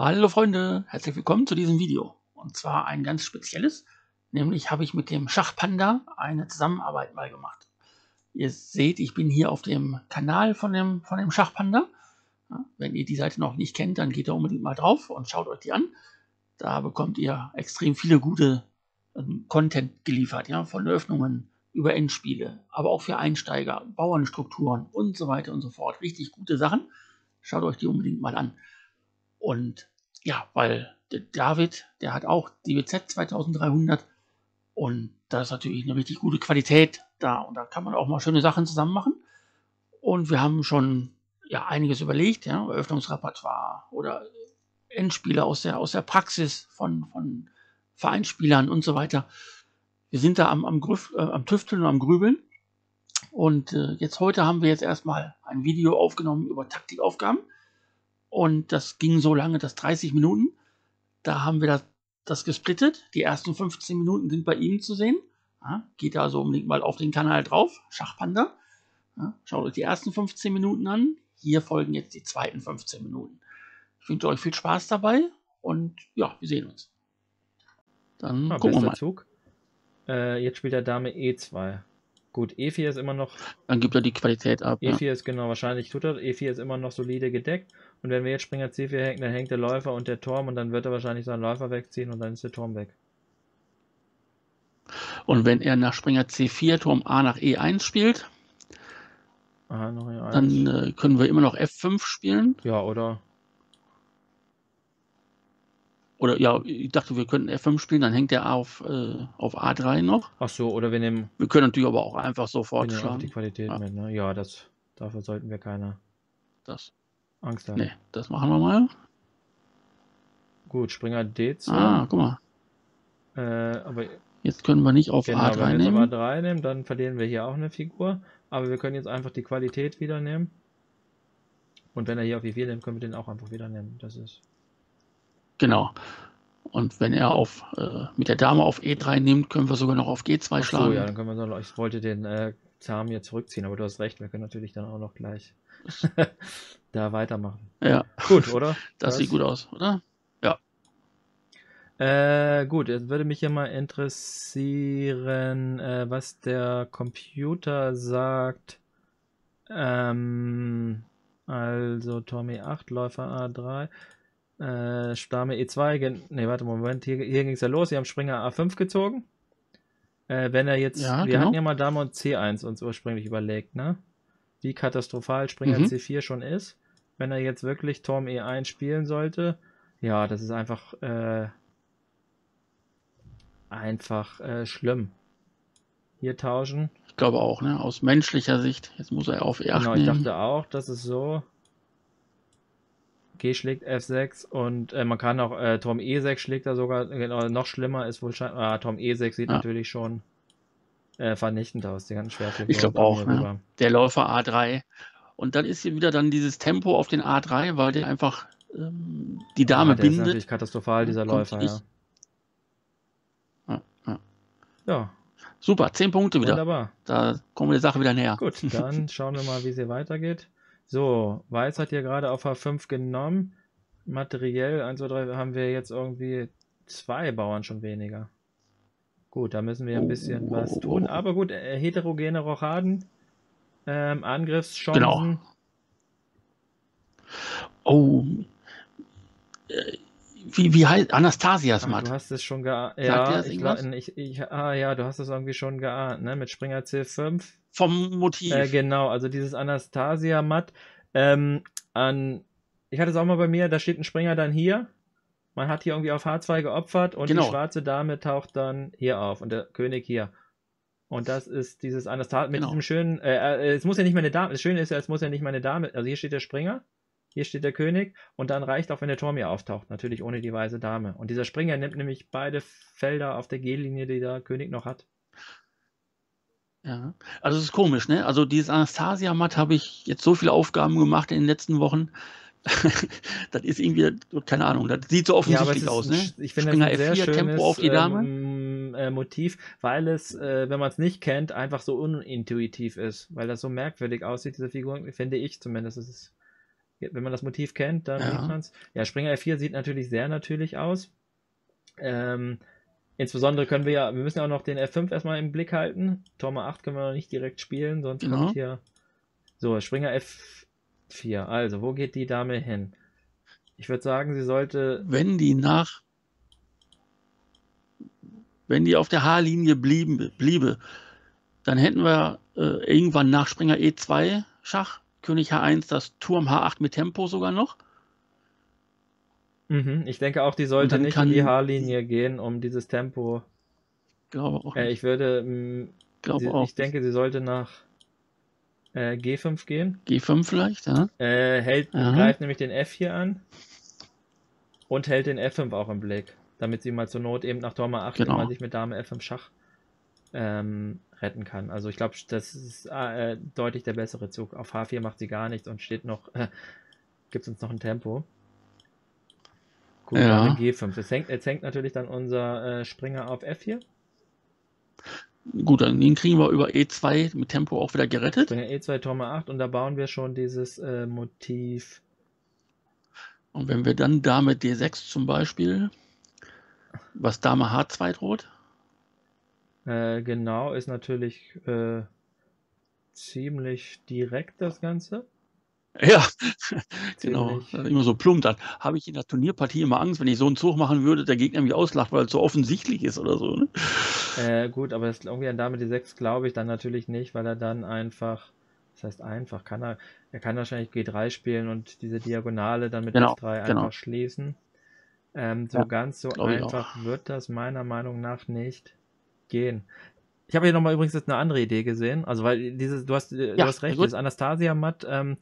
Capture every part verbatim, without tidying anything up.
Hallo Freunde, herzlich willkommen zu diesem Video. Und zwar ein ganz spezielles, nämlich habe ich mit dem Schachpanda eine Zusammenarbeit mal gemacht. Ihr seht, ich bin hier auf dem Kanal von dem, von dem Schachpanda. Wenn ihr die Seite noch nicht kennt, dann geht da unbedingt mal drauf und schaut euch die an. Da bekommt ihr extrem viele gute Content geliefert, ja, von Eröffnungen über Endspiele, aber auch für Einsteiger, Bauernstrukturen und so weiter und so fort. Richtig gute Sachen, schaut euch die unbedingt mal an. Und ja, weil der David, der hat auch D W Z zweitausenddreihundert und da ist natürlich eine richtig gute Qualität da und da kann man auch mal schöne Sachen zusammen machen. Und wir haben schon ja einiges überlegt, ja, Eröffnungsrepertoire oder Endspiele aus der, aus der Praxis von, von Vereinsspielern und so weiter. Wir sind da am, am, Grüff, äh, am Tüfteln und am Grübeln und äh, jetzt heute haben wir jetzt erstmal ein Video aufgenommen über Taktikaufgaben. Und das ging so lange, das dreißig Minuten. Da haben wir das, das gesplittet. Die ersten fünfzehn Minuten sind bei ihm zu sehen. Ja, geht also unbedingt mal auf den Kanal drauf, Schachpanda. Ja, schaut euch die ersten fünfzehn Minuten an. Hier folgen jetzt die zweiten fünfzehn Minuten. Ich wünsche euch viel Spaß dabei und ja, wir sehen uns. Dann ah, gucken wir mal. Zug. Äh, jetzt spielt der Dame E zwei. Gut, E vier ist immer noch... Dann gibt er die Qualität ab. E vier ja. ist genau, wahrscheinlich tut er. E vier ist immer noch solide gedeckt. Und wenn wir jetzt Springer C vier hängen, dann hängt der Läufer und der Turm und dann wird er wahrscheinlich seinen Läufer wegziehen und dann ist der Turm weg. Und wenn er nach Springer C vier, Turm A nach E eins spielt, Aha, noch E eins. Dann äh, können wir immer noch F fünf spielen. Ja, oder? Oder ja, ich dachte, wir könnten F fünf spielen, dann hängt er auf, äh, auf A drei noch. Ach so, oder wir nehmen... Wir können natürlich aber auch einfach sofort schlagen. Die Qualität ja. Mit, ne? Ja, das, dafür sollten wir keine das. Angst haben. Nee, das machen wir mal. Gut, Springer D zwei. Ah, guck mal. Äh, aber jetzt können wir nicht auf genau, A drei wenn wir nehmen. Wenn wir A drei nehmen, dann verlieren wir hier auch eine Figur. Aber wir können jetzt einfach die Qualität wieder nehmen. Und wenn er hier auf E vier nimmt, können wir den auch einfach wieder nehmen. Das ist... Genau. Und wenn er auf äh, mit der Dame auf E drei nimmt, können wir sogar noch auf G zwei Ach schlagen. So, ja, dann können wir noch, ich wollte den äh, Zahn hier zurückziehen, aber du hast recht, wir können natürlich dann auch noch gleich da weitermachen. Ja. Gut, oder? Das, das sieht gut aus, oder? Ja. Äh, gut, jetzt würde mich ja mal interessieren, äh, was der Computer sagt. Ähm, also Turm E acht, Läufer A drei. Äh, Dame E zwei, ne, warte, Moment, hier, hier ging es ja los, sie haben Springer A fünf gezogen. Äh, wenn er jetzt, ja, wir genau. hatten ja mal Dame und C eins uns ursprünglich überlegt, ne? Wie katastrophal Springer mhm. C vier schon ist. Wenn er jetzt wirklich Turm E eins spielen sollte, ja, das ist einfach, äh, einfach äh, schlimm. Hier tauschen. Ich glaube auch, ne, aus menschlicher Sicht. Jetzt muss er auf E acht Genau, ich nehmen. Dachte auch, das ist so. G schlägt F sechs und äh, man kann auch äh, Turm E sechs schlägt da sogar, genau, noch schlimmer ist wohl scheinbar, ah, Turm E sechs sieht ja. natürlich schon äh, vernichtend aus, die ganzen Schwerfiguren. Ich glaube auch, ne? Der Läufer A drei und dann ist hier wieder dann dieses Tempo auf den A drei, weil der einfach ähm, die Dame ah, der bindet. Ist natürlich katastrophal, dieser Läufer, ja. Ja, ja. ja. Super, zehn Punkte wieder. Wunderbar. Da kommen wir der Sache wieder näher. Gut, dann schauen wir mal, wie es hier weitergeht. So, Weiß hat hier gerade auf H fünf genommen. Materiell, eins, zwei, drei, haben wir jetzt irgendwie zwei Bauern schon weniger. Gut, da müssen wir ein bisschen oh, was oh, tun. Oh, oh. Aber gut, äh, heterogene Rochaden, ähm, Angriffschancen. Genau. Oh, äh, wie, wie heißt Anastasia Matt? Ach, du hast es schon geahnt. Ja, ich glaub, ich, ich, ah, ja, du hast es irgendwie schon geahnt, ne? Mit Springer C fünf. Vom Motiv. Äh, genau, also dieses Anastasia Matt. Ähm, an, ich hatte es auch mal bei mir, da steht ein Springer dann hier. Man hat hier irgendwie auf H zwei geopfert und genau. die schwarze Dame taucht dann hier auf und der König hier. Und das ist dieses Anastasia mit genau. diesem schönen, äh, es muss ja nicht meine Dame, das Schöne ist ja, es muss ja nicht meine Dame, also hier steht der Springer, hier steht der König und dann reicht auch, wenn der Turm hier auftaucht, natürlich ohne die weiße Dame. Und dieser Springer nimmt nämlich beide Felder auf der G-Linie, die der König noch hat. Ja, also es ist komisch, ne? Also dieses Anastasia Matt habe ich jetzt so viele Aufgaben gemacht in den letzten Wochen. Das ist irgendwie, keine Ahnung, das sieht so offensichtlich ja, aus, ne? Ich finde das ein sehr schönes Tempo auf die Dame. Ähm, äh, Motiv, weil es, äh, wenn man es nicht kennt, einfach so unintuitiv ist, weil das so merkwürdig aussieht, diese Figur, finde ich zumindest. Es ist Wenn man das Motiv kennt, dann sieht man es. Ja, Springer F vier sieht natürlich sehr natürlich aus. Ähm, insbesondere können wir ja, wir müssen ja auch noch den F fünf erstmal im Blick halten. Turm A acht können wir noch nicht direkt spielen, sonst genau. kommt hier... So, Springer F vier. Also, wo geht die Dame hin? Ich würde sagen, sie sollte... Wenn die nach... Wenn die auf der H-Linie blieben, bliebe, dann hätten wir äh, irgendwann nach Springer E zwei Schach, König H eins, das Turm H acht mit Tempo sogar noch. Mhm, ich denke auch, die sollte nicht in die H-Linie gehen, um dieses Tempo... Glaube auch äh, ich würde... Mh, glaube sie, auch. Ich denke, sie sollte nach äh, G fünf gehen. G fünf vielleicht, ja. Äh, hält, greift nämlich den F hier an und hält den F fünf auch im Blick, damit sie mal zur Not eben nach Turm A acht genau. immer sich mit Dame F fünf Schach ähm, retten kann. Also ich glaube, das ist äh, deutlich der bessere Zug. Auf H vier macht sie gar nichts und steht noch, äh, gibt es uns noch ein Tempo. Gut, ja. Dame G fünf. Jetzt hängt, jetzt hängt natürlich dann unser äh, Springer auf F vier. Gut, dann den kriegen wir über E zwei mit Tempo auch wieder gerettet. Springer E zwei, Turm A acht und da bauen wir schon dieses äh, Motiv. Und wenn wir dann Dame D sechs zum Beispiel... Was Dame H zwei droht? Äh, genau, ist natürlich äh, ziemlich direkt das Ganze. Ja, genau. Immer so plump dann. Habe ich in der Turnierpartie immer Angst, wenn ich so einen Zug machen würde, der Gegner mich auslacht, weil es so offensichtlich ist oder so. Ne? Äh, gut, aber das, irgendwie an Dame D sechs glaube ich dann natürlich nicht, weil er dann einfach, das heißt einfach, kann er, er kann wahrscheinlich G drei spielen und diese Diagonale dann mit genau, F drei genau. einfach schließen. Ähm, so ja, ganz so einfach wird das meiner Meinung nach nicht gehen. Ich habe hier nochmal übrigens jetzt eine andere Idee gesehen, also weil dieses, du hast, ja, du hast recht, das ist Anastasia Matt, ähm,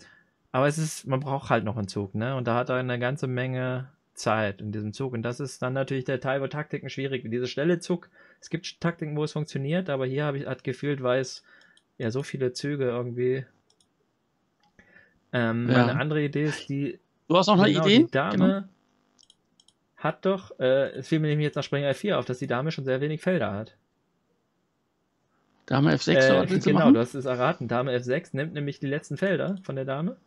aber es ist, man braucht halt noch einen Zug, ne? Und da hat er eine ganze Menge Zeit in diesem Zug und das ist dann natürlich der Teil, wo Taktiken schwierig sind. Diese schnelle Zug, es gibt Taktiken, wo es funktioniert, aber hier habe ich hat gefühlt, weil es ja so viele Züge irgendwie. Ähm, ja. Eine andere Idee ist die. Du hast noch eine genau, Idee? Die Dame. Genau. Hat doch, äh, es fiel mir nämlich jetzt nach Springer F vier auf, dass die Dame schon sehr wenig Felder hat. Dame F sechs, äh, oder? Genau, machen? Du hast es erraten. Dame F sechs nimmt nämlich die letzten Felder von der Dame.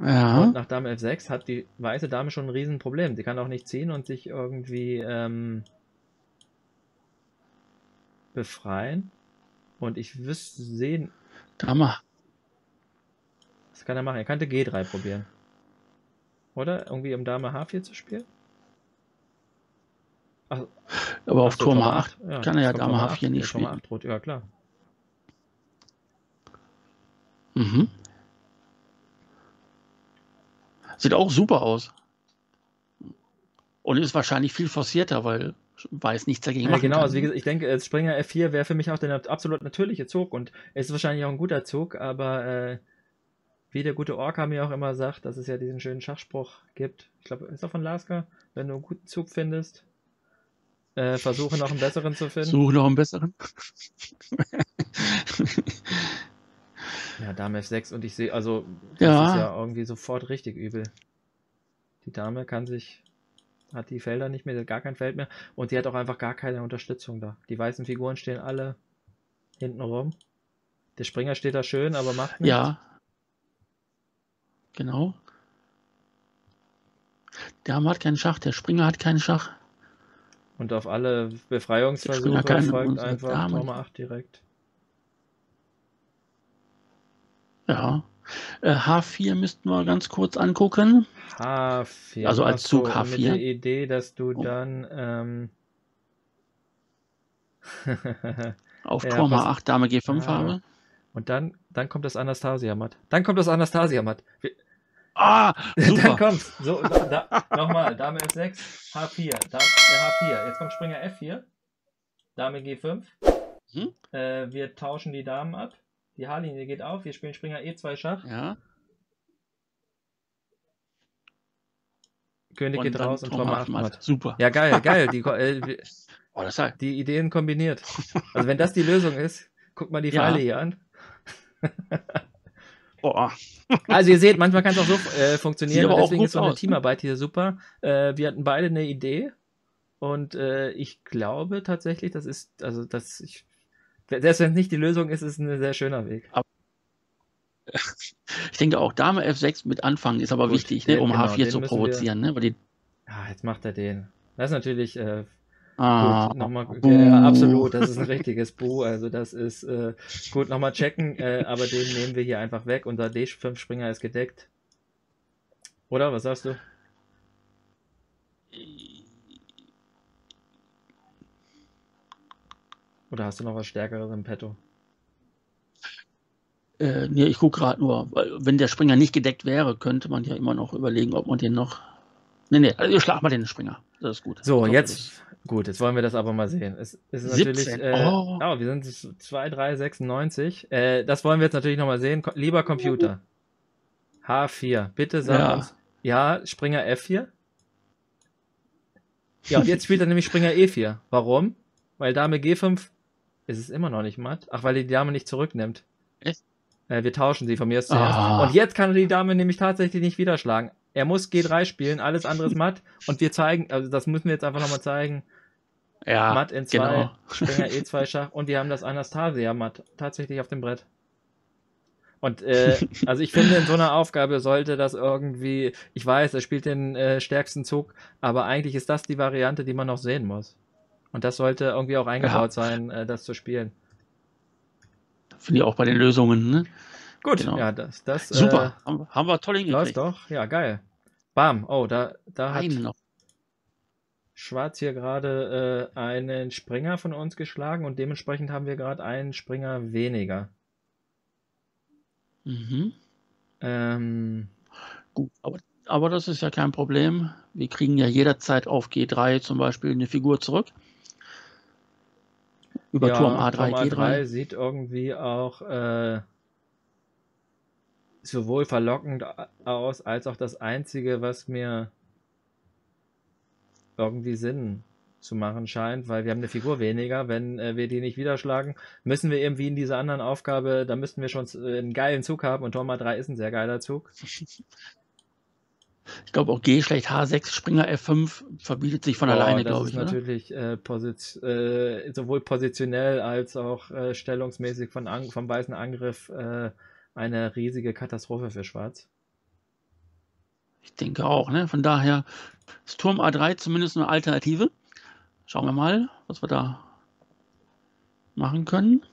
Ja. Und nach Dame F sechs hat die weiße Dame schon ein Riesenproblem. Sie kann auch nicht ziehen und sich irgendwie ähm, befreien. Und ich wüsste sehen. Dame. Was kann er machen? Er könnte G drei probieren. Oder? Irgendwie um Dame H vier zu spielen? Ach, aber auf Turm H acht ja, kann er ja Dame H vier nicht spielen. Turm A acht droht, ja klar. Mhm. Sieht auch super aus. Und ist wahrscheinlich viel forcierter, weil weiß nichts dagegen machen ja, genau, kann. Also wie gesagt, ich denke, Springer F vier wäre für mich auch der absolut natürliche Zug und es ist wahrscheinlich auch ein guter Zug, aber äh, wie der gute Orca mir auch immer sagt, dass es ja diesen schönen Schachspruch gibt. Ich glaube, ist doch von Lasker. Wenn du einen guten Zug findest, äh, versuche noch einen besseren zu finden. Suche noch einen besseren. Ja, Dame F sechs und ich sehe, also das ja. ist ja irgendwie sofort richtig übel. Die Dame kann sich, hat die Felder nicht mehr, sie hat gar kein Feld mehr und sie hat auch einfach gar keine Unterstützung da. Die weißen Figuren stehen alle hinten rum. Der Springer steht da schön, aber macht nichts. Ja. Genau. Der Dame hat keinen Schach, der Springer hat keinen Schach. Und auf alle Befreiungsversuche folgt einfach Turm acht direkt. Ja. Äh, H vier müssten wir ganz kurz angucken. H vier. Also als Zug H vier. Mit der Idee, dass du dann ähm... auf Turm ja, A acht, Dame G fünf ja. habe. Und dann, dann kommt das Anastasia Matt. Dann kommt das Anastasia Matt. Wir, ah, super. Dann kommt's. So, da, nochmal, Dame F sechs, H vier, Dame, H vier. Jetzt kommt Springer F vier, Dame G fünf. Hm? Äh, wir tauschen die Damen ab. Die H-Linie geht auf. Wir spielen Springer E zwei Schach. Ja. König und geht raus und Turm acht Matt. Super. Ja, geil, geil. Die, äh, oh, das heißt. Die Ideen kombiniert. Also wenn das die Lösung ist, guck mal die Pfeile ja. hier an. Boah. Also ihr seht, manchmal kann es auch so äh, funktionieren, aber deswegen ist so eine aus, Teamarbeit hier super. Äh, wir hatten beide eine Idee und äh, ich glaube tatsächlich, das ist, also das, ich, selbst wenn es nicht die Lösung ist, ist es ein sehr schöner Weg. Aber, Ich denke auch, Dame F sechs mit Anfang ist aber gut, wichtig, ne, um genau, H vier zu provozieren. Wir... Ne, weil die... Ah, jetzt macht er den. Das ist natürlich äh, ah, gut, nochmal, okay, ja, absolut, das ist ein richtiges Buh, also das ist äh, gut, nochmal checken, äh, aber den nehmen wir hier einfach weg, unser D fünf Springer ist gedeckt. Oder, was sagst du? Oder hast du noch was Stärkeres im Petto? Äh, nee, ich gucke gerade nur, weil wenn der Springer nicht gedeckt wäre, könnte man ja immer noch überlegen, ob man den noch... Nee, nee, also schlag mal den Springer, das ist gut. So, glaube, jetzt, gut, jetzt wollen wir das aber mal sehen. Es, es ist natürlich, äh, oh. Oh, wir sind zwei drei neun sechs. Äh, das wollen wir jetzt natürlich nochmal sehen. Ko lieber Computer, H vier, bitte sag ja. uns. Ja, Springer F vier. Ja, und jetzt spielt er nämlich Springer E vier. Warum? Weil Dame G fünf ist es immer noch nicht matt. Ach, weil die Dame nicht zurücknimmt. Echt? Äh, wir tauschen sie von mir aus zuerst. Ah. Und jetzt kann er die Dame nämlich tatsächlich nicht wieder schlagen. Er muss G drei spielen, alles andere ist matt. Und wir zeigen, also das müssen wir jetzt einfach nochmal zeigen. Ja, matt in zwei, genau. Springer E zwei Schach. Und wir haben das Anastasia Matt tatsächlich auf dem Brett. Und äh, also ich finde, in so einer Aufgabe sollte das irgendwie, ich weiß, er spielt den äh, stärksten Zug, aber eigentlich ist das die Variante, die man noch sehen muss. Und das sollte irgendwie auch eingebaut ja. sein, äh, das zu spielen. Finde ich auch bei den Lösungen, ne? Gut, genau. ja, das, das super. Äh, haben, haben wir toll hingekriegt. Läuft doch, ja, geil. Bam, oh, da, da hat noch. Schwarz hier gerade äh, einen Springer von uns geschlagen und dementsprechend haben wir gerade einen Springer weniger. Mhm. Ähm, Gut, aber, aber das ist ja kein Problem. Wir kriegen ja jederzeit auf G drei zum Beispiel eine Figur zurück. Über ja, Turm A drei, Turm A drei, G drei. Sieht irgendwie auch... Äh, sowohl verlockend aus, als auch das Einzige, was mir irgendwie Sinn zu machen scheint, weil wir haben eine Figur weniger, wenn äh, wir die nicht wieder schlagen, müssen wir irgendwie in dieser anderen Aufgabe, da müssten wir schon äh, einen geilen Zug haben und Turm A drei ist ein sehr geiler Zug. Ich glaube auch G schlecht H sechs, Springer F fünf verbietet sich von oh, alleine, glaube ich. Das ist natürlich äh, Posiz äh, sowohl positionell als auch äh, stellungsmäßig von an vom weißen Angriff äh, eine riesige Katastrophe für Schwarz. Ich denke auch, ne? Von daher ist Turm A drei zumindest eine Alternative. Schauen wir mal, was wir da machen können.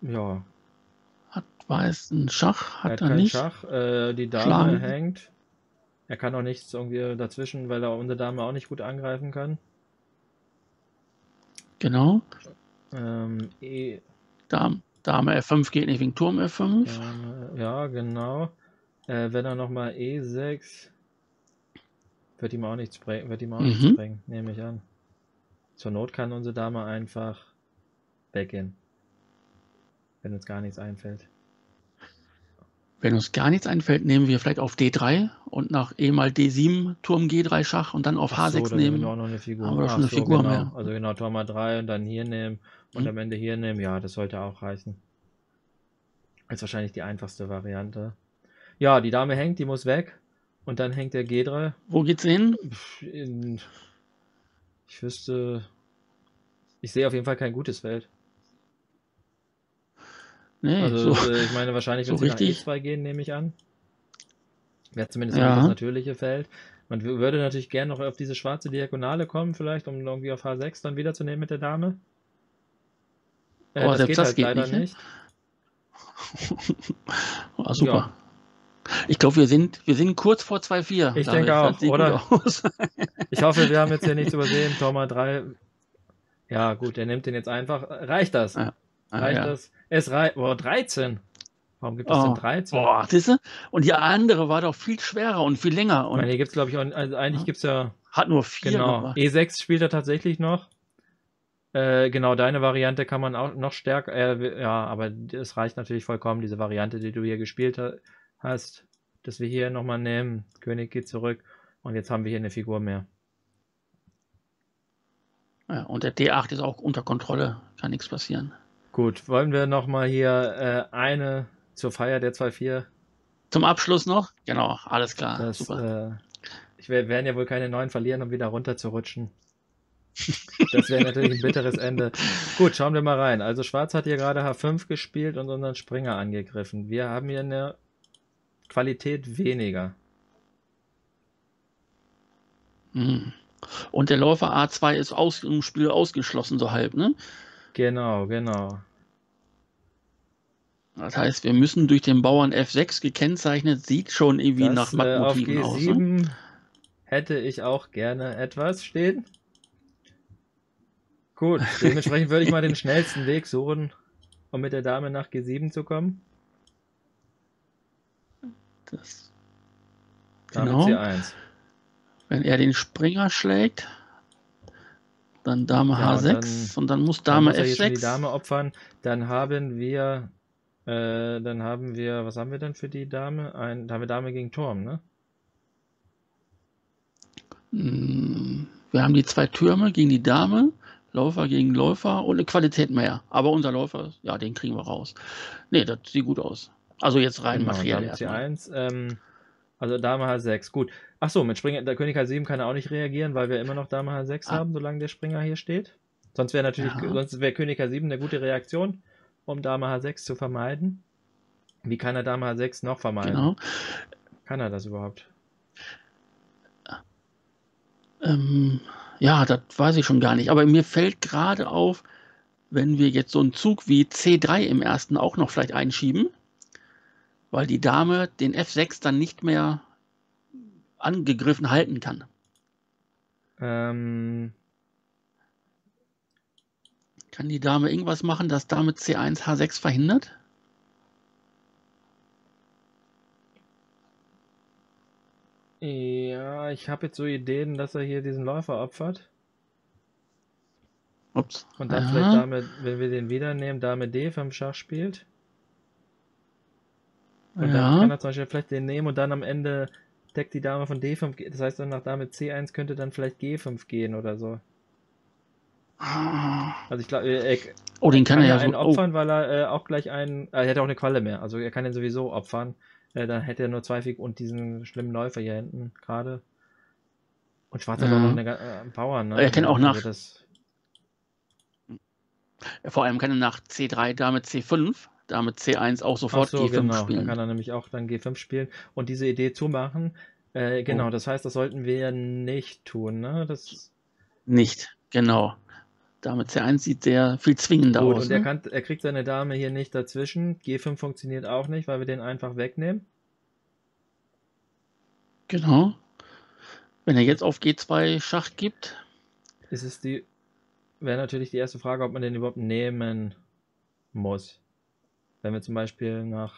Ja. Hat Weiß einen Schach? Hat er, hat er keinen nicht? Schach. Äh, die Dame Schlagen. hängt. Er kann auch nichts irgendwie dazwischen, weil er unsere Dame auch nicht gut angreifen kann. Genau. Ähm, e Dame. Dame F fünf geht nicht wegen Turm F fünf. Ja, ja genau. Äh, wenn er nochmal E sechs, wird ihm auch nichts bringen, wird ihm auch mhm. nichts bringen, nehme ich an. Zur Not kann unsere Dame einfach weggehen. Wenn uns gar nichts einfällt. Wenn uns gar nichts einfällt, nehmen wir vielleicht auf D drei und nach E mal D sieben, Turm G drei Schach und dann auf H sechs so, dann nehmen. Wir auch noch eine Figur. Haben wir schon eine so, Figur genau. mehr. Also genau, Turm A drei und dann hier nehmen und mhm. am Ende hier nehmen. Ja, das sollte auch reichen. Das ist wahrscheinlich die einfachste Variante. Ja, die Dame hängt, die muss weg und dann hängt der G drei. Wo geht's hin? In, ich wüsste, ich sehe auf jeden Fall kein gutes Feld. Nee, also so, ich meine wahrscheinlich, wenn so sie richtig nach E zwei gehen, nehme ich an. Wäre zumindest ja. das natürliche Feld. Man würde natürlich gerne noch auf diese schwarze Diagonale kommen, vielleicht, um irgendwie auf H sechs dann wiederzunehmen mit der Dame. Äh, oh, das selbst geht das halt geht leider nicht. nicht. Oh, super. Ja. Ich glaube, wir sind, wir sind kurz vor zwei vier. Ich denke auch, oder? Ich hoffe, wir haben jetzt hier nichts übersehen. Turm A drei. Ja, gut, er nimmt den jetzt einfach. Reicht das? Ja. Reicht ja. das? Es reicht. Boah, dreizehn. Warum gibt es oh. denn dreizehn? Boah, siehst du? Und die andere war doch viel schwerer und viel länger. Und ich meine, hier gibt es, glaube ich, auch, also eigentlich ja. gibt es ja. Hat nur vier. Genau. Gemacht. E sechs spielt er tatsächlich noch. Äh, genau, deine Variante kann man auch noch stärker. Äh, ja, aber es reicht natürlich vollkommen, diese Variante, die du hier gespielt hast, dass wir hier nochmal nehmen. König geht zurück. Und jetzt haben wir hier eine Figur mehr. Ja, und der D acht ist auch unter Kontrolle. Kann nichts passieren. Gut, wollen wir nochmal hier äh, eine zur Feier der zwei vier. Zum Abschluss noch? Genau, alles klar. Das, super. Äh, ich wär, werden ja wohl keine neuen verlieren, um wieder runterzurutschen. Das wäre natürlich ein bitteres Ende. Gut, schauen wir mal rein. Also Schwarz hat hier gerade H fünf gespielt und unseren Springer angegriffen. Wir haben hier eine Qualität weniger. Und der Läufer A zwei ist aus im Spiel ausgeschlossen, so halb, ne? Genau, genau. Das heißt, wir müssen durch den Bauern F sechs gekennzeichnet, sieht schon irgendwie das, nach Mattmotiven äh, auf G sieben aus. Ne? Hätte ich auch gerne etwas stehen. Gut, dementsprechend würde ich mal den schnellsten Weg suchen, um mit der Dame nach G sieben zu kommen. Das. Dame genau. C eins. Wenn er den Springer schlägt, dann Dame ja, H sechs und dann, und dann muss Dame dann muss er F sechs. Jetzt die Dame opfern, dann haben wir, äh, dann haben wir, was haben wir denn für die Dame? Ein, da haben wir Dame gegen Turm, ne? Wir haben die zwei Türme gegen die Dame, Läufer gegen Läufer und eine Qualität mehr. Aber unser Läufer, ja, den kriegen wir raus. Ne, das sieht gut aus. Also jetzt rein genau, materiell. C eins, ähm, also Dame H sechs, gut. Achso, mit Springer, der König H sieben kann er auch nicht reagieren, weil wir immer noch Dame H sechs ah. haben, solange der Springer hier steht. Sonst wäre natürlich, ja. sonst wäre König H sieben eine gute Reaktion, um Dame H sechs zu vermeiden. Wie kann er Dame H sechs noch vermeiden? Genau. Kann er das überhaupt? Ähm, ja, das weiß ich schon gar nicht. Aber mir fällt gerade auf, wenn wir jetzt so einen Zug wie C drei im ersten auch noch vielleicht einschieben, weil die Dame den F sechs dann nicht mehr angegriffen halten kann. Ähm. Kann die Dame irgendwas machen, dass Dame C eins H sechs verhindert? Ja, ich habe jetzt so Ideen, dass er hier diesen Läufer opfert. Ups. Und dann Aha. vielleicht Dame, wenn wir den wieder nehmen, Dame D vom Schach spielt. Und ja. dann kann er zum Beispiel vielleicht den nehmen und dann am Ende deckt die Dame von D fünf. Das heißt, dann nach Dame C eins könnte dann vielleicht G fünf gehen oder so. Also ich glaube, er, er oh, den kann, kann er ja einen so, opfern, oh. weil er äh, auch gleich einen. Er hätte auch eine Qualle mehr. Also er kann den sowieso opfern. Dann hätte er nur zwei Fig und diesen schlimmen Läufer hier hinten gerade. Und Schwarz hat ja. auch noch einen äh, Bauern. Ne? Er kann auch nach. Das... Vor allem kann er nach C drei Dame C fünf, Dame C eins auch sofort so, G fünf genau. spielen. Dann kann er nämlich auch dann G fünf spielen und diese Idee zumachen. Äh, genau, oh. das heißt, das sollten wir nicht tun. Ne? Das... Nicht, genau. Dame C eins sieht sehr viel zwingender Gut, aus. Und ne? er, kann, er kriegt seine Dame hier nicht dazwischen. G fünf funktioniert auch nicht, weil wir den einfach wegnehmen. Genau. Wenn er jetzt auf G zwei Schach gibt. Ist es die, wäre natürlich die erste Frage, ob man den überhaupt nehmen muss. Wenn wir zum Beispiel nach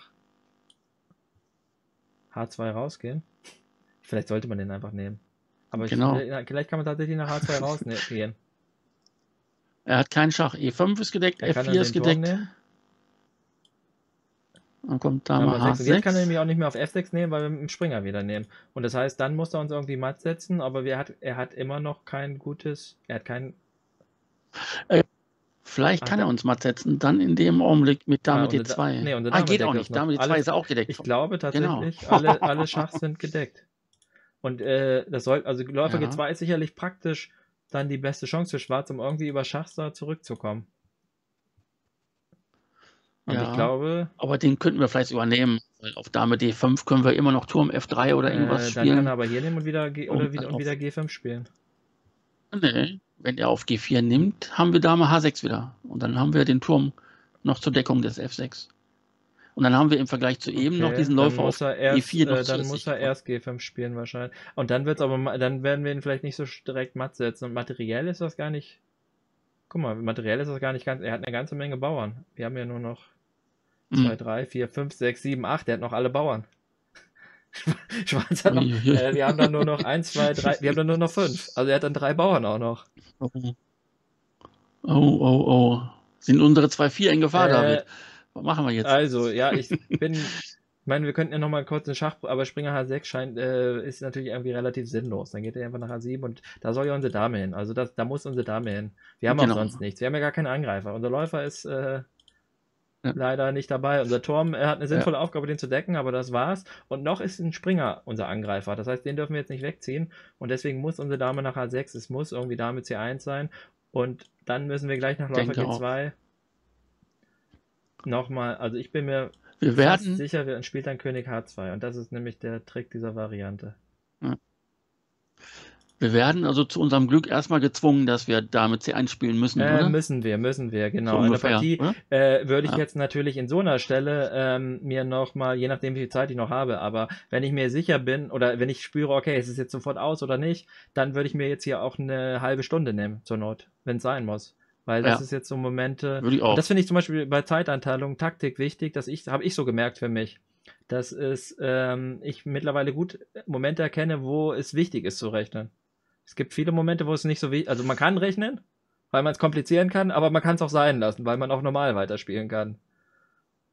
H zwei rausgehen. Vielleicht sollte man den einfach nehmen. Aber genau. ich, vielleicht kann man tatsächlich nach H zwei rausgehen. Er hat keinen Schach. E fünf ist gedeckt, er F vier ist gedeckt. Dann kommt Dame ja, H sechs. Jetzt kann er nämlich auch nicht mehr auf F sechs nehmen, weil wir mit dem Springer wieder nehmen. Und das heißt, dann muss er uns irgendwie matt setzen, aber wir hat, er hat immer noch kein gutes... Er hat kein... Äh, vielleicht Ach, kann er uns matt setzen, dann in dem Augenblick mit Dame ja, D zwei. Da, nee, Dame ah, geht auch nicht. Dame D zwei alles, ist auch gedeckt. Ich glaube tatsächlich, genau. alle, alle Schachs sind gedeckt. Und äh, das soll... Also Läufer ja. G zwei ist sicherlich praktisch... dann die beste Chance für Schwarz, um irgendwie über Schach da zurückzukommen. Und ja, ich glaube... Aber den könnten wir vielleicht übernehmen, weil auf Dame D fünf können wir immer noch Turm F drei oder irgendwas äh, dann spielen. Dann kann er aber hier nehmen und wieder, G und oder wieder, und wieder G fünf spielen. Nee, wenn er auf G vier nimmt, haben wir Dame H sechs wieder. Und dann haben wir den Turm noch zur Deckung des F sechs. Und dann haben wir im Vergleich zu eben okay, noch diesen Läufer auf G vier. Noch äh, dann muss er erst G fünf spielen wahrscheinlich. Und dann wird's aber, dann werden wir ihn vielleicht nicht so direkt matt setzen. Und materiell ist das gar nicht. Guck mal, materiell ist das gar nicht ganz. Er hat eine ganze Menge Bauern. Wir haben ja nur noch zwei, drei, vier, fünf, sechs, sieben, acht. Er hat noch alle Bauern. Schwarz hat noch. Äh, wir haben dann nur noch eins, zwei, drei. Wir haben dann nur noch fünf. Also er hat dann drei Bauern auch noch. Oh, oh, oh. Sind unsere zwei vier in Gefahr, äh, David? Was machen wir jetzt? Also, ja, ich bin, ich meine, wir könnten ja nochmal kurz eine Schach, aber Springer H sechs scheint, äh, ist natürlich irgendwie relativ sinnlos. Dann geht er einfach nach H sieben und da soll ja unsere Dame hin. Also das, da muss unsere Dame hin. Wir haben genau. auch sonst nichts. Wir haben ja gar keinen Angreifer. Unser Läufer ist äh, ja. leider nicht dabei. Unser Turm, er hat eine sinnvolle ja. Aufgabe, den zu decken, aber das war's. Und noch ist ein Springer unser Angreifer. Das heißt, den dürfen wir jetzt nicht wegziehen. Und deswegen muss unsere Dame nach H sechs. Es muss irgendwie Dame C eins sein. Und dann müssen wir gleich nach Läufer G zwei nochmal. Also ich bin mir wir werden... sicher, wir spielt dann König H zwei. Und das ist nämlich der Trick dieser Variante. Ja. Wir werden also zu unserem Glück erstmal gezwungen, dass wir Dame C eins spielen müssen, äh, oder? Müssen wir, müssen wir, genau. So ungefähr, in der Partie äh, würde ich ja. jetzt natürlich in so einer Stelle ähm, mir nochmal, je nachdem wie viel Zeit ich noch habe, aber wenn ich mir sicher bin oder wenn ich spüre, okay, ist es jetzt sofort aus oder nicht, dann würde ich mir jetzt hier auch eine halbe Stunde nehmen, zur Not, wenn es sein muss. Weil das ja. ist jetzt so Momente, würde ich auch. Und das finde ich zum Beispiel bei Zeiteinteilung, Taktik wichtig, das ich, habe ich so gemerkt für mich. Dass es, ähm, ich mittlerweile gut Momente erkenne, wo es wichtig ist zu rechnen. Es gibt viele Momente, wo es nicht so wichtig ist. Also man kann rechnen, weil man es komplizieren kann, aber man kann es auch sein lassen, weil man auch normal weiterspielen kann.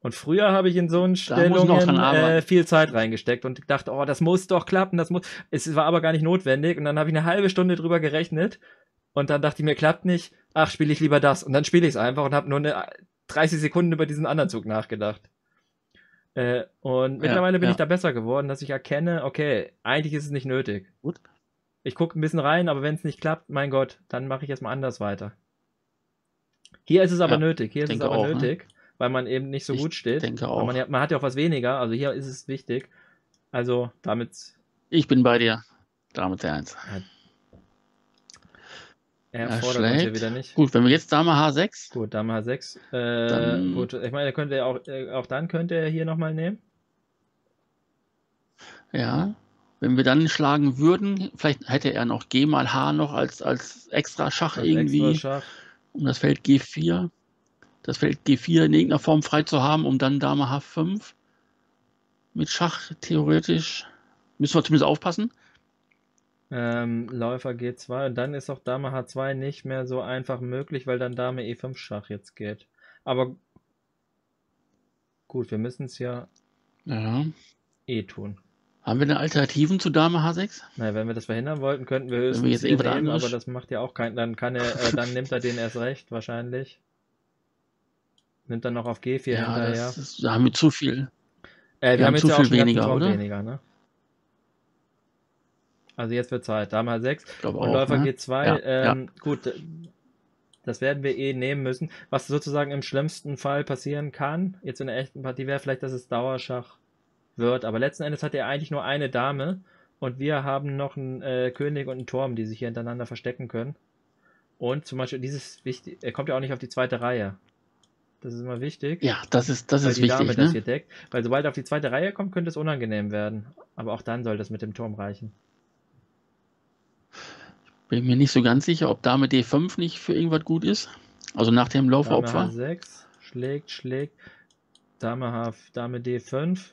Und früher habe ich in so einen Stellungen äh, viel Zeit reingesteckt und dachte, oh, das muss doch klappen, das muss. Es war aber gar nicht notwendig und dann habe ich eine halbe Stunde drüber gerechnet und dann dachte ich mir, klappt nicht, ach, spiele ich lieber das. Und dann spiele ich es einfach und habe nur eine dreißig Sekunden über diesen anderen Zug nachgedacht. Äh, und ja, mittlerweile bin ja. ich da besser geworden, dass ich erkenne, okay, eigentlich ist es nicht nötig. Gut. Ich gucke ein bisschen rein, aber wenn es nicht klappt, mein Gott, dann mache ich erstmal anders weiter. Hier ist es aber ja, nötig, hier ist es aber auch, nötig, ne? Weil man eben nicht so ich gut steht. Denke auch. Man, man hat ja auch was weniger, also hier ist es wichtig. Also damit. Ich bin bei dir. Damit der Eins. Er ja, fordert uns hier wieder nicht. Gut, wenn wir jetzt Dame H sechs. Gut, Dame H sechs. Äh, dann, gut, ich meine, könnte er auch, äh, auch dann könnte er hier nochmal nehmen. Ja. Wenn wir dann schlagen würden, vielleicht hätte er noch G mal H noch als, als extra Schach als irgendwie, extra Schach. Um das Feld G vier, das Feld G vier in irgendeiner Form frei zu haben, um dann Dame H fünf mit Schach theoretisch, müssen wir zumindest aufpassen. Ähm, Läufer G zwei und dann ist auch Dame H zwei nicht mehr so einfach möglich, weil dann Dame E fünf Schach jetzt geht. Aber gut, wir müssen es ja, ja eh tun. Haben wir eine Alternativen zu Dame H sechs? Naja, wenn wir das verhindern wollten, könnten wir höchstens wir jetzt den nehmen, aber das macht ja auch keinen, dann kann er, äh, dann nimmt er den erst recht wahrscheinlich. Nimmt dann noch auf G vier ja, hinterher. Das ist, da haben wir zu viel. Äh, wir, wir haben, haben zu jetzt viel ja auch weniger, oder? Weniger, ne? Also jetzt wird Zeit. Dame H sechs und auch, Läufer ne? G zwei. Ja, ähm, ja. Gut, das werden wir eh nehmen müssen. Was sozusagen im schlimmsten Fall passieren kann, jetzt in der echten Partie, wäre vielleicht, dass es Dauerschach wird, aber letzten Endes hat er eigentlich nur eine Dame und wir haben noch einen äh, König und einen Turm, die sich hier hintereinander verstecken können. Und zum Beispiel dieses wichtig, er kommt ja auch nicht auf die zweite Reihe. Das ist immer wichtig. Ja, das ist das ist die wichtig. Dame, ne? Das hier deckt, weil sobald er auf die zweite Reihe kommt, könnte es unangenehm werden. Aber auch dann soll das mit dem Turm reichen. Ich bin mir nicht so ganz sicher, ob Dame D fünf nicht für irgendwas gut ist. Also nach dem Lauferopfer. Dame H sechs schlägt, schlägt. Dame H, Dame D fünf.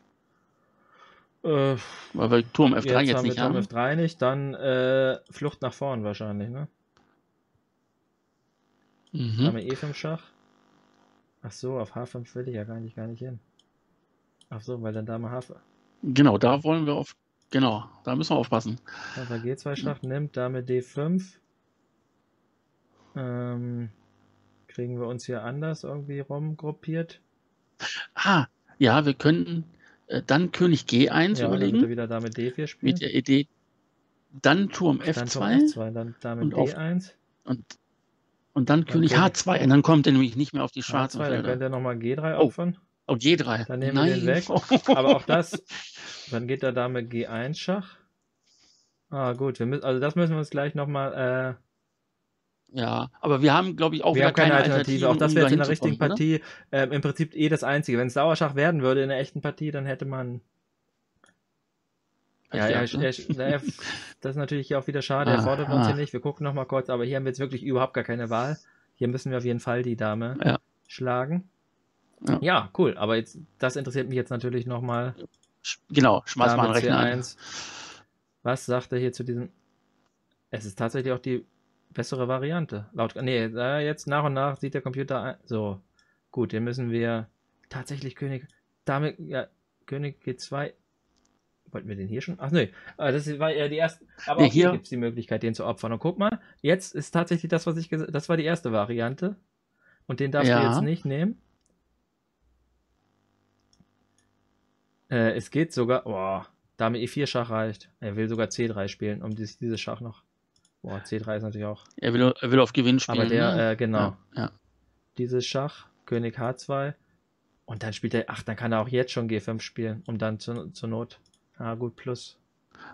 Äh, Weil wir Turm F drei jetzt, jetzt nicht haben. Turm F drei nicht, dann äh, Flucht nach vorn wahrscheinlich, ne? Mhm. Dame E fünf Schach. Ach so, auf H fünf will ich ja gar nicht, gar nicht hin. Ach so, weil dann Dame H fünf. Genau, da wollen wir auf. Genau, da müssen wir aufpassen. Also G zwei Schach nimmt, Dame D fünf. Ähm, kriegen wir uns hier anders irgendwie rumgruppiert? Ah, ja, wir könnten. Dann König G eins ja, überlegen. Dann wieder Dame D vier spielen. Mit der Idee. Dann Turm F zwei. Dann Turm F zwei, dann Dame und D eins. Und, und dann, dann König H zwei. Und dann kommt er nämlich nicht mehr auf die schwarzen Felder. Dann könnte er nochmal G drei opfern. Oh, oh G drei. Dann nehmen Nein. wir den weg. Aber auch das. Dann geht der Dame G eins Schach. Ah, gut. Wir müssen, also, das müssen wir uns gleich nochmal. Äh, Ja, aber wir haben, glaube ich, auch wir wieder keine, keine Alternative. Alternative. Auch das wäre jetzt in der richtigen Partie äh, im Prinzip eh das Einzige. Wenn es Dauerschach werden würde in der echten Partie, dann hätte man... Ja, ja, ja, ne? ja, ja das ist natürlich hier auch wieder schade. Ah, er fordert ah. uns hier nicht. Wir gucken nochmal kurz, aber hier haben wir jetzt wirklich überhaupt gar keine Wahl. Hier müssen wir auf jeden Fall die Dame ja. schlagen. Ja. ja, cool. Aber jetzt, das interessiert mich jetzt natürlich nochmal. Genau, schmeiß mal einen Rechner ein. Was sagt er hier zu diesem... Es ist tatsächlich auch die... bessere Variante. Laut, nee, jetzt nach und nach sieht der Computer ein. So, gut, hier müssen wir tatsächlich König, Dame, ja, König G zwei. Wollten wir den hier schon? Ach, nee, das war ja die erste. Aber ja, auch hier gibt es die Möglichkeit, den zu opfern. Und guck mal, jetzt ist tatsächlich das, was ich gesagt habe. Das war die erste Variante. Und den darfst ja. du jetzt nicht nehmen. Äh, es geht sogar... Oh, Dame E vier Schach reicht. Er will sogar C drei spielen, um dieses, dieses Schach noch... Boah, C drei ist natürlich auch... Er will, er will auf Gewinn spielen. Aber der, ne? äh, genau. Ja, ja. Dieses Schach, König H zwei. Und dann spielt er... Ach, dann kann er auch jetzt schon G fünf spielen, um dann zu, zur Not... Ah, gut, plus.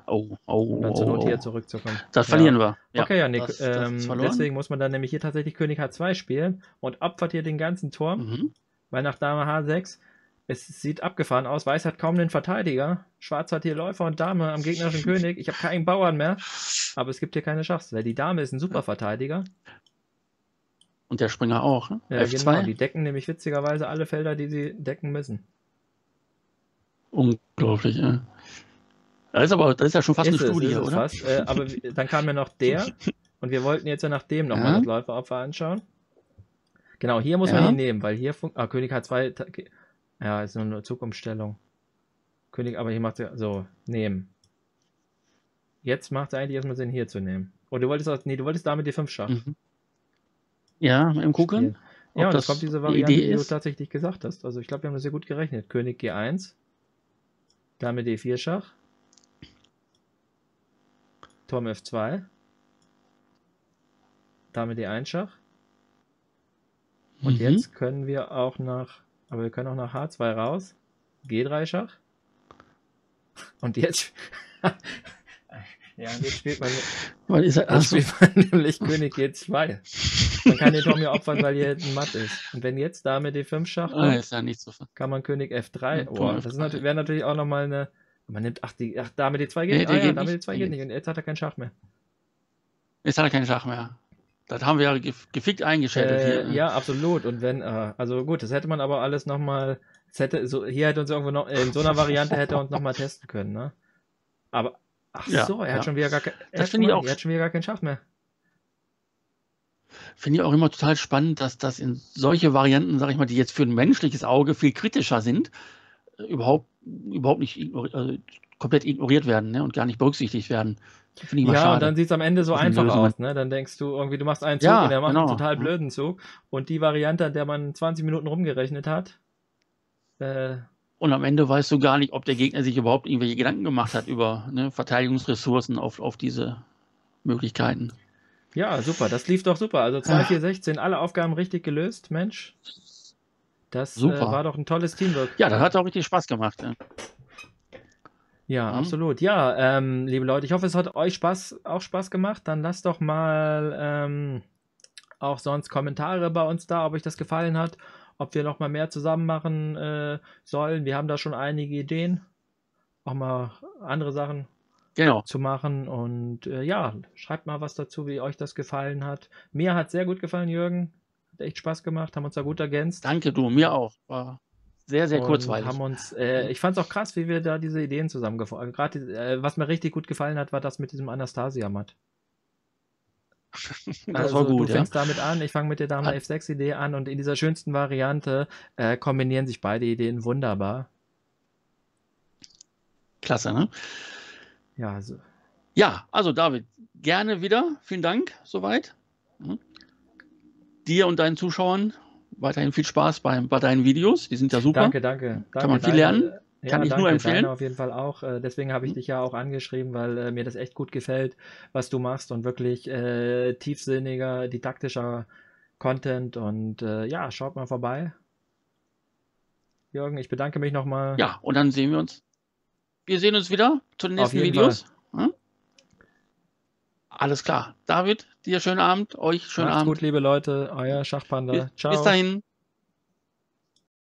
Oh, oh, um dann zur Not hier zurückzukommen. Das verlieren ja. wir. Ja. Okay, ja, nee, das, ähm, das deswegen muss man dann nämlich hier tatsächlich König H zwei spielen und opfert hier den ganzen Turm, mhm. weil nach Dame H sechs... Es sieht abgefahren aus. Weiß hat kaum den Verteidiger. Schwarz hat hier Läufer und Dame am gegnerischen König. Ich habe keinen Bauern mehr. Aber es gibt hier keine Schachs, weil die Dame ist ein super Verteidiger. Und der Springer auch. Ne? Ja, F zwei. Genau. Die decken nämlich witzigerweise alle Felder, die sie decken müssen. Unglaublich, ja. Das ist, aber, das ist ja schon fast ist eine es, Studie, ist es oder? Fast. Äh, aber dann kam ja noch der. Und wir wollten jetzt ja nach dem nochmal ja. das Läuferopfer anschauen. Genau, hier muss ja. man ihn nehmen, weil hier funkt. Ah, König H zwei. Ja, ist nur eine Zugumstellung. König, aber hier macht er so, nehmen. Jetzt macht es eigentlich erstmal Sinn, hier zu nehmen. Oh, du wolltest auch, nee, du wolltest damit die fünf Schach. Mhm. Ja, im Kugeln. Ja, und das kommt diese Variante, die, die du tatsächlich gesagt hast. Also ich glaube, wir haben das sehr gut gerechnet. König G eins, Dame D vier Schach, Turm F zwei, Dame D eins Schach. Und mhm. jetzt können wir auch nach... Aber wir können auch nach H zwei raus. G drei Schach. Und jetzt... ja, jetzt spielt man... Man ist halt, jetzt spielt man nämlich König G zwei. Man kann den Turm hier opfern, weil hier hinten matt ist. Und wenn jetzt Dame D fünf Schach kommt, ah, ist ja nicht so kann man König F drei... Ja, oh, das nat wäre natürlich auch nochmal eine... Man nimmt... Ach, die, ach Dame D zwei geht, nee, ah, ja, geht Dame nicht. D zwei geht nicht. Und jetzt hat er keinen Schach mehr. Jetzt hat er keinen Schach mehr. Das haben wir ja gefickt eingeschätzt äh, hier. Ja, absolut. Und wenn, äh, also gut, das hätte man aber alles nochmal, so, hier hätte uns irgendwo noch, in so einer Variante hätte er uns nochmal testen können, ne? Aber, ach ja, so, er ja. hat schon wieder gar, das ich mal, auch, er hat schon wieder gar keinen Schach mehr. Finde ich auch immer total spannend, dass das in solche Varianten, sag ich mal, die jetzt für ein menschliches Auge viel kritischer sind, überhaupt, überhaupt nicht also komplett ignoriert werden, ne? Und gar nicht berücksichtigt werden. Finde ich mal ja, schade. Und dann sieht es am Ende so einfach Lösung. aus, ne? Dann denkst du irgendwie, du machst einen Zug ja, und der macht genau. einen total blöden Zug. Und die Variante, an der man zwanzig Minuten rumgerechnet hat. Äh, und am Ende weißt du gar nicht, ob der Gegner sich überhaupt irgendwelche Gedanken gemacht hat über ne, Verteidigungsressourcen auf, auf diese Möglichkeiten. Ja, super. Das lief doch super. Also zwei, vier, sechzehn, alle Aufgaben richtig gelöst, Mensch. Das super. Äh, war doch ein tolles Teamwork. Ja, das hat auch richtig Spaß gemacht. Ja. Ja, mhm. absolut. Ja, ähm, liebe Leute, ich hoffe, es hat euch Spaß, auch Spaß gemacht. Dann lasst doch mal ähm, auch sonst Kommentare bei uns da, ob euch das gefallen hat, ob wir noch mal mehr zusammen machen äh, sollen. Wir haben da schon einige Ideen, auch mal andere Sachen genau. zu machen. Und äh, ja, schreibt mal was dazu, wie euch das gefallen hat. Mir hat es sehr gut gefallen, Jürgen. Hat echt Spaß gemacht, haben uns da gut ergänzt. Danke, du, mir auch. War Sehr, sehr kurzweilig. Haben uns, äh, ich fand es auch krass, wie wir da diese Ideen zusammengefunden haben. Gerade, äh, was mir richtig gut gefallen hat, war das mit diesem Anastasia Matt. Das also, war gut, du ja. fängst damit an, ich fange mit der Dame F sechs-Idee an und in dieser schönsten Variante äh, kombinieren sich beide Ideen wunderbar. Klasse, ne? Ja, also, ja, also David, gerne wieder. Vielen Dank, soweit. Hm. Dir und deinen Zuschauern weiterhin viel Spaß bei, bei deinen Videos, die sind ja super. Danke, danke. Kann danke, man viel deine, lernen, ja, kann ich danke, nur empfehlen. Auf jeden Fall auch, deswegen habe ich dich ja auch angeschrieben, weil äh, mir das echt gut gefällt, was du machst und wirklich äh, tiefsinniger, didaktischer Content und äh, ja, schaut mal vorbei. Jürgen, ich bedanke mich nochmal. Ja, und dann sehen wir uns. Wir sehen uns wieder zu den nächsten Videos. Hm? Alles klar. David, dir schönen Abend, euch schönen Macht's Abend. Macht's gut, liebe Leute. Euer Schachpanda. Bis, Ciao. Bis dahin.